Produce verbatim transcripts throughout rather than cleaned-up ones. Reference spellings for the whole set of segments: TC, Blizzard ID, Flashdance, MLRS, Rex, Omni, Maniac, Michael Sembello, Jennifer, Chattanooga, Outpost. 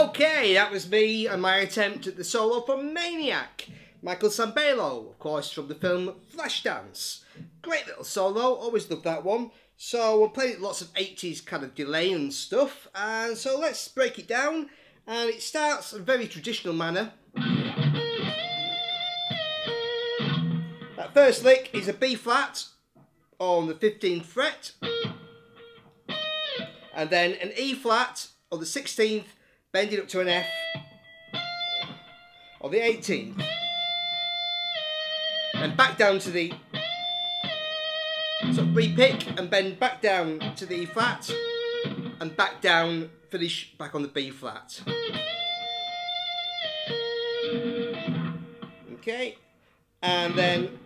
Okay, that was me and my attempt at the solo from Maniac, Michael Sembello, of course, from the film Flashdance. Great little solo, always loved that one. So we're playing lots of eighties kind of delay and stuff, and so let's break it down. And it starts in a very traditional manner. That first lick is a B flat on the fifteenth fret, and then an E flat on the sixteenth, bending up to an F on the eighteenth, and back down to the sort of re-pick and bend back down to the E flat, and back down, finish back on the B flat. Okay, and then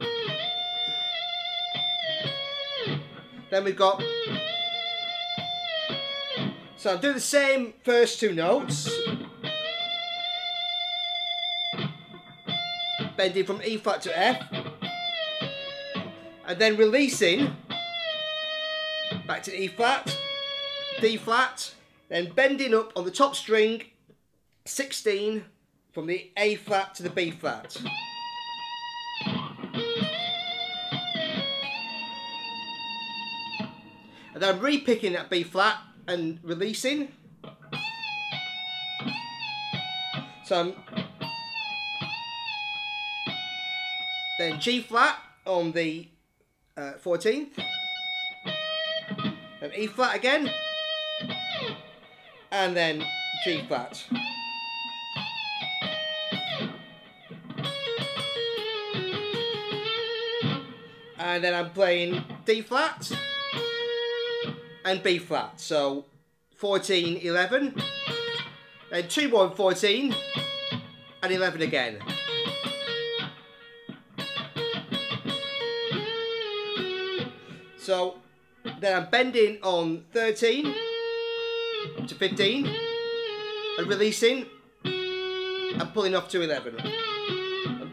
then we've got. So I'll do the same first two notes, bending from E flat to F, and then releasing back to E flat, D flat, then bending up on the top string, sixteen, from the A flat to the B flat. And then I'm re-picking that B flat and releasing. So I'm then G flat on the uh, fourteenth, and E flat again, and then G flat. And then I'm playing D flat and B flat. So fourteen, eleven, then two, one, fourteen, and eleven again. So then I'm bending on thirteen to fifteen and releasing and pulling off to eleven.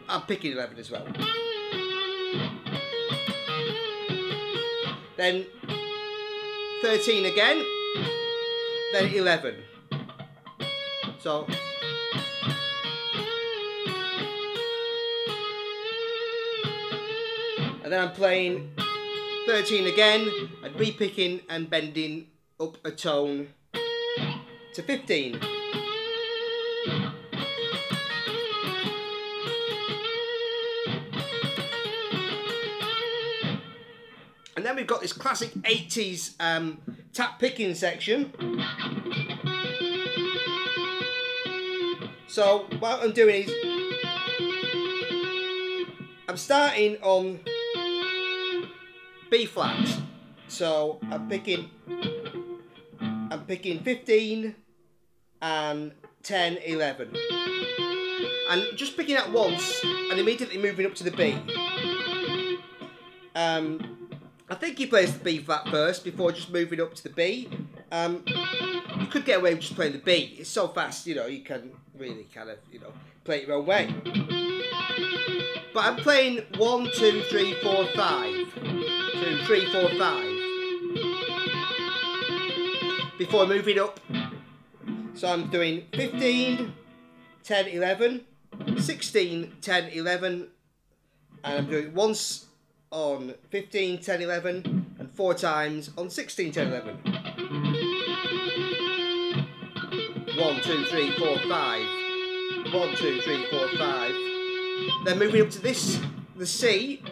I'm picking eleven as well. Then thirteen again, then eleven. So, and then I'm playing thirteen again and re-picking and bending up a tone to fifteen. And then we've got this classic eighties um, tap picking section. So what I'm doing is I'm starting on B flat. So I'm picking, I'm picking fifteen and ten, eleven, and just picking that once and immediately moving up to the B. Um, I think he plays the B flat first before just moving up to the B. Um, you could get away with just playing the B. It's so fast, you know, you can really kind of, you know, play it your own way. But I'm playing one, two, three, four, five. Two, three, four, five. Before moving up. So I'm doing fifteen, ten, eleven, sixteen, ten, eleven, and I'm doing once on fifteen, ten, eleven, and four times on sixteen, ten, eleven. one, two, three, four, five. one, two, three, four, five. Then moving up to this, the C,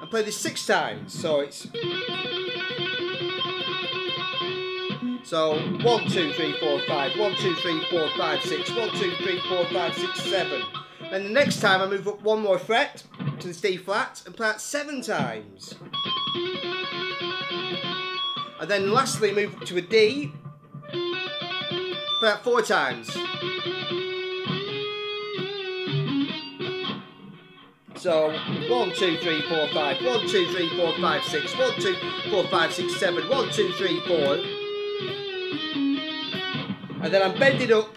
and play this six times. So it's. So one, two, three, four, five. one, two, three, four, five, six. one, two, three, four, five, six, seven. Then the next time I move up one more fret to this D flat and play that seven times, and then lastly move to a D, play that four times. So one, two, three, four, five, one, two, three, four, five, six, one, two, four, five, six, seven, one, two, three, four, and then I'm bending up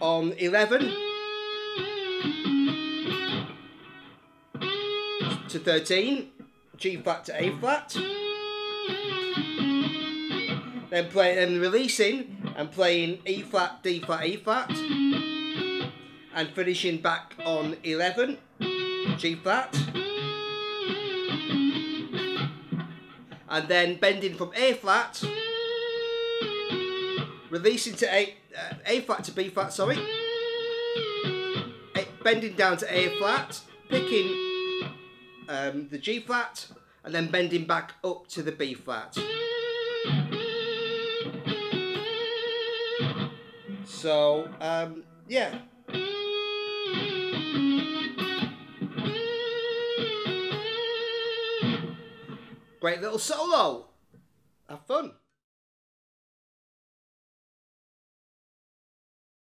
on eleven. to thirteen, G flat to A flat, then play, then releasing and playing E flat, D flat, A flat, and finishing back on eleven, G flat, and then bending from A flat, releasing to A, uh, A flat to B flat, sorry, a, bending down to A flat, picking um, the G flat, and then bending back up to the B flat. So um, yeah. Great little solo. Have fun.